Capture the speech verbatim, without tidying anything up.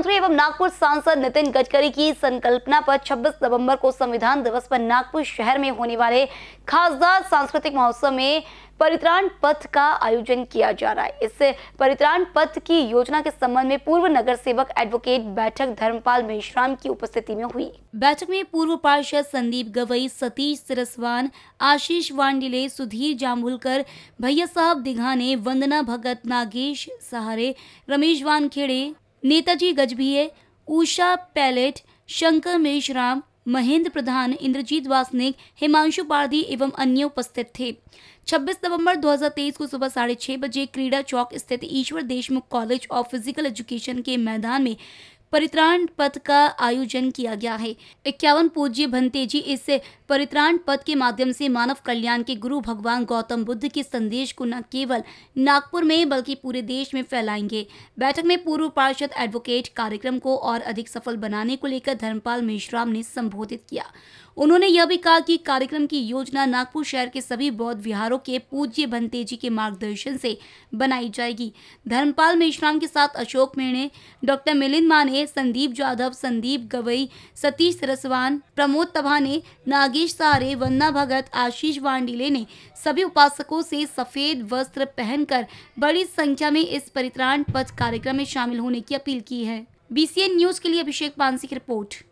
मंत्री एवं नागपुर सांसद नितिन गडकरी की संकल्पना पर छब्बीस नवंबर को संविधान दिवस पर नागपुर शहर में होने वाले खासदार सांस्कृतिक महोत्सव में परित्राण पथ का आयोजन किया जा रहा है। इस परित्राण पथ की योजना के संबंध में पूर्व नगर सेवक एडवोकेट बैठक धर्मपाल मेश्राम की उपस्थिति में हुई। बैठक में पूर्व पार्षद संदीप गवई, सतीश सिरसवान, आशीष वांडिले, सुधीर जाम्बुलकर, भैया साहब दिघाने, वंदना भगत, नागेश सहारे, रमेश वानखेड़े, नेताजी गजभिए, उषा पैलेट, शंकर मेश्राम, महेंद्र प्रधान, इंद्रजीत वासनिक, हिमांशु पारधी एवं अन्य उपस्थित थे। छब्बीस नवंबर दो हज़ार तेईस को सुबह साढ़े छह बजे क्रीड़ा चौक स्थित Ishwar Deshmukh college of physical education के मैदान में परित्राण पथ का आयोजन किया गया है। इक्यावन पूज्य भंतेजी इस परित्राण पथ के माध्यम से मानव कल्याण के गुरु भगवान गौतम बुद्ध के संदेश को न केवल नागपुर में बल्कि पूरे देश में फैलाएंगे। बैठक में पूर्व पार्षद एडवोकेट कार्यक्रम को और अधिक सफल बनाने को लेकर धर्मपाल मेश्राम ने संबोधित किया। उन्होंने यह भी कहा कि कार्यक्रम की योजना नागपुर शहर के सभी बौद्ध विहारों के पूज्य भंतेजी के मार्गदर्शन से बनाई जाएगी। धर्मपाल मेश्राम के साथ अशोक मेणे, डॉक्टर मिलिंद माने, संदीप जाधव, संदीप गवई, सतीश रसवान, प्रमोद तबाने, नागेश सहारे, वंदना भगत, आशीष वांडिले ने सभी उपासकों से सफेद वस्त्र पहनकर बड़ी संख्या में इस परित्राण पथ कार्यक्रम में शामिल होने की अपील की है। बीसीएन न्यूज के लिए अभिषेक पानसी की रिपोर्ट।